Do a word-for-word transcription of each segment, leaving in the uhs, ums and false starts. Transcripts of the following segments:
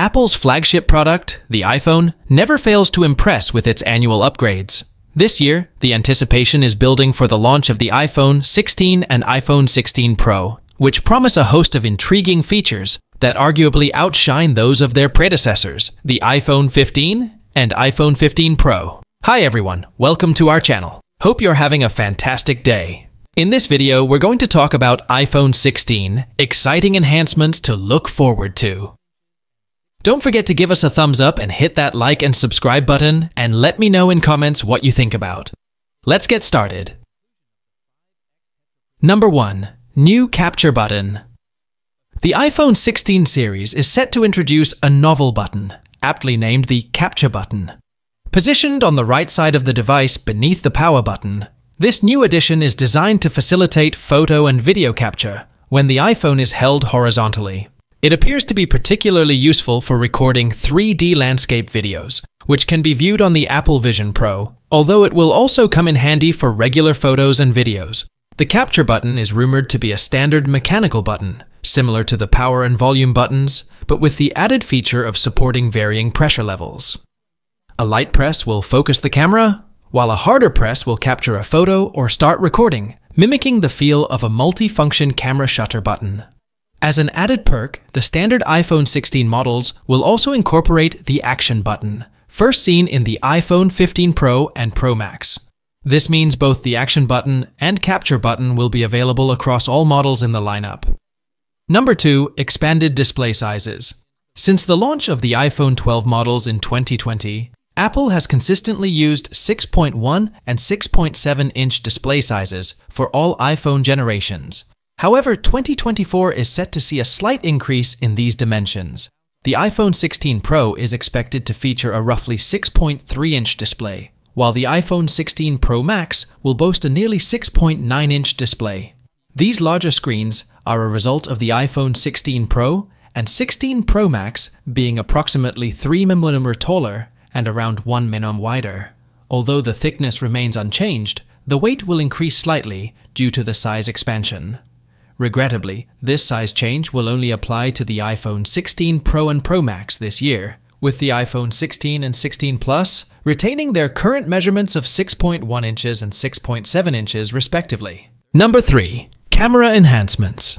Apple's flagship product, the iPhone, never fails to impress with its annual upgrades. This year, the anticipation is building for the launch of the iPhone sixteen and iPhone sixteen Pro, which promise a host of intriguing features that arguably outshine those of their predecessors, the iPhone fifteen and iPhone fifteen Pro. Hi everyone, welcome to our channel. Hope you're having a fantastic day. In this video, we're going to talk about iPhone sixteen, exciting enhancements to look forward to. Don't forget to give us a thumbs up and hit that like and subscribe button, and let me know in comments what you think about. Let's get started. Number one. New Capture Button. The iPhone sixteen series is set to introduce a novel button, aptly named the Capture Button. Positioned on the right side of the device beneath the power button, this new addition is designed to facilitate photo and video capture when the iPhone is held horizontally. It appears to be particularly useful for recording three D landscape videos, which can be viewed on the Apple Vision Pro, although it will also come in handy for regular photos and videos. The Capture Button is rumored to be a standard mechanical button, similar to the power and volume buttons, but with the added feature of supporting varying pressure levels. A light press will focus the camera, while a harder press will capture a photo or start recording, mimicking the feel of a multi-function camera shutter button. As an added perk, the standard iPhone sixteen models will also incorporate the Action button, first seen in the iPhone fifteen Pro and Pro Max. This means both the Action button and Capture button will be available across all models in the lineup. Number two. Expanded display sizes. Since the launch of the iPhone twelve models in twenty twenty, Apple has consistently used six point one and six point seven inch display sizes for all iPhone generations. However, twenty twenty-four is set to see a slight increase in these dimensions. The iPhone sixteen Pro is expected to feature a roughly six point three inch display, while the iPhone sixteen Pro Max will boast a nearly six point nine inch display. These larger screens are a result of the iPhone sixteen Pro and sixteen Pro Max being approximately three millimeters taller and around one millimeter wider. Although the thickness remains unchanged, the weight will increase slightly due to the size expansion. Regrettably, this size change will only apply to the iPhone sixteen Pro and Pro Max this year, with the iPhone sixteen and sixteen Plus retaining their current measurements of six point one inches and six point seven inches respectively. Number three. Camera enhancements.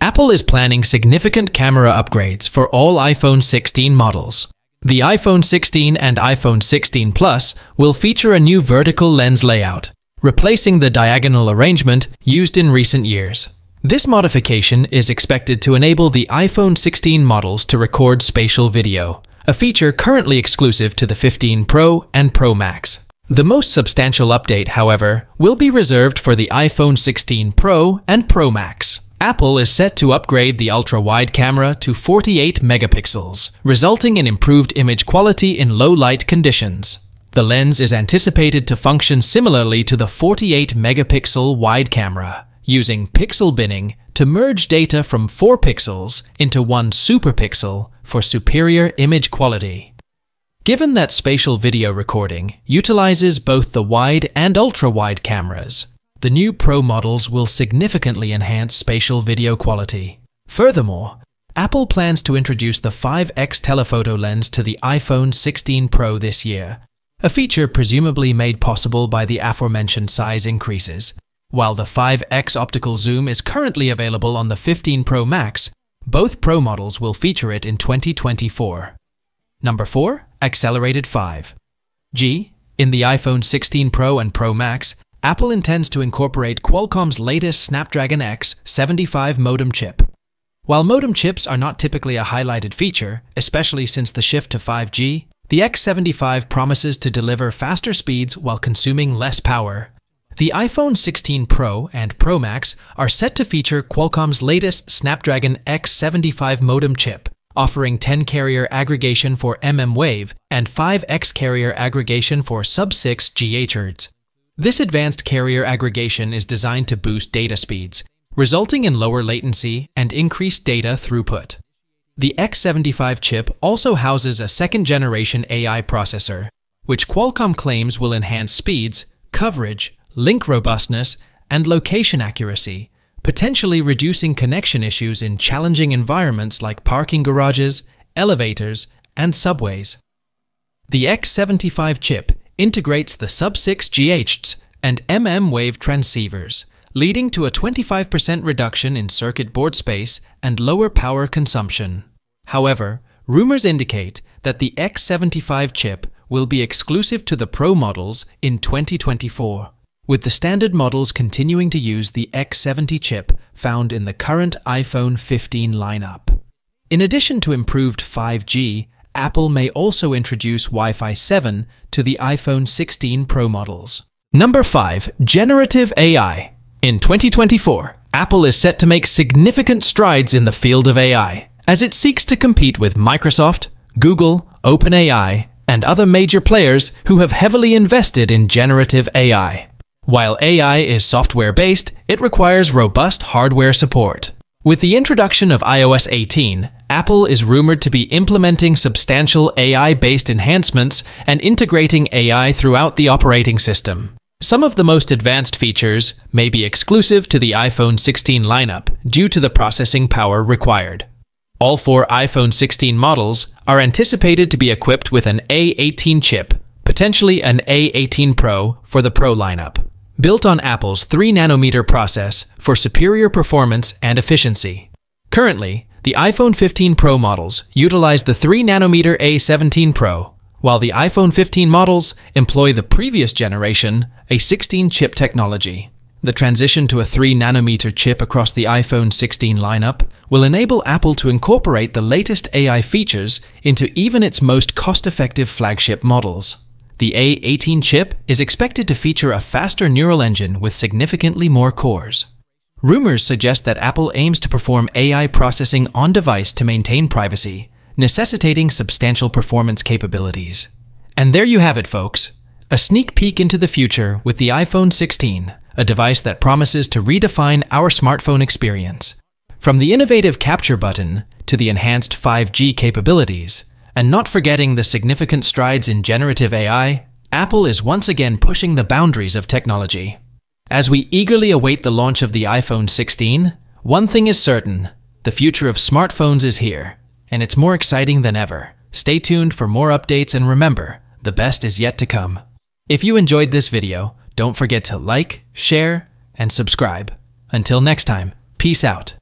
Apple is planning significant camera upgrades for all iPhone sixteen models. The iPhone sixteen and iPhone sixteen Plus will feature a new vertical lens layout, replacing the diagonal arrangement used in recent years. This modification is expected to enable the iPhone sixteen models to record spatial video, a feature currently exclusive to the fifteen Pro and Pro Max. The most substantial update, however, will be reserved for the iPhone sixteen Pro and Pro Max. Apple is set to upgrade the ultra-wide camera to forty-eight megapixels, resulting in improved image quality in low-light conditions. The lens is anticipated to function similarly to the forty-eight megapixel wide camera, using pixel binning to merge data from four pixels into one superpixel for superior image quality. Given that spatial video recording utilizes both the wide and ultra-wide cameras, the new Pro models will significantly enhance spatial video quality. Furthermore, Apple plans to introduce the five X telephoto lens to the iPhone sixteen Pro this year, a feature presumably made possible by the aforementioned size increases. While the five X optical zoom is currently available on the fifteen Pro Max, both Pro models will feature it in twenty twenty-four. Number four. Accelerated five G. In the iPhone sixteen Pro and Pro Max, Apple intends to incorporate Qualcomm's latest Snapdragon X seventy-five modem chip. While modem chips are not typically a highlighted feature, especially since the shift to five G, the X seventy-five promises to deliver faster speeds while consuming less power. The iPhone sixteen Pro and Pro Max are set to feature Qualcomm's latest Snapdragon X seventy-five modem chip, offering ten carrier aggregation for mmWave and five X carrier aggregation for sub six gigahertz. This advanced carrier aggregation is designed to boost data speeds, resulting in lower latency and increased data throughput. The X seventy-five chip also houses a second-generation A I processor, which Qualcomm claims will enhance speeds, coverage, link robustness, and location accuracy, potentially reducing connection issues in challenging environments like parking garages, elevators, and subways. The X seventy-five chip integrates the sub six gigahertz and mm wave transceivers, leading to a twenty-five percent reduction in circuit board space and lower power consumption. However, rumors indicate that the X seventy-five chip will be exclusive to the Pro models in twenty twenty-four, with the standard models continuing to use the X seventy chip found in the current iPhone fifteen lineup. In addition to improved five G, Apple may also introduce Wi-Fi seven to the iPhone sixteen Pro models. Number five. Generative A I. In twenty twenty-four, Apple is set to make significant strides in the field of A I, as it seeks to compete with Microsoft, Google, OpenAI, and other major players who have heavily invested in generative A I. While A I is software-based, it requires robust hardware support. With the introduction of iOS eighteen, Apple is rumored to be implementing substantial A I-based enhancements and integrating A I throughout the operating system. Some of the most advanced features may be exclusive to the iPhone sixteen lineup due to the processing power required. All four iPhone sixteen models are anticipated to be equipped with an A eighteen chip, potentially an A eighteen Pro for the Pro lineup, built on Apple's three nanometer process for superior performance and efficiency. Currently, the iPhone fifteen Pro models utilize the three nanometer A seventeen Pro, while the iPhone fifteen models employ the previous generation A sixteen chip technology. The transition to a three nanometer chip across the iPhone sixteen lineup will enable Apple to incorporate the latest A I features into even its most cost-effective flagship models. The A eighteen chip is expected to feature a faster neural engine with significantly more cores. Rumors suggest that Apple aims to perform A I processing on-device to maintain privacy, necessitating substantial performance capabilities. And there you have it, folks. A sneak peek into the future with the iPhone sixteen. A device that promises to redefine our smartphone experience. From the innovative Capture Button to the enhanced five G capabilities, and not forgetting the significant strides in generative A I, Apple is once again pushing the boundaries of technology. As we eagerly await the launch of the iPhone sixteen, one thing is certain: the future of smartphones is here, and it's more exciting than ever. Stay tuned for more updates, and remember, the best is yet to come. If you enjoyed this video, don't forget to like, share, and subscribe. Until next time, peace out.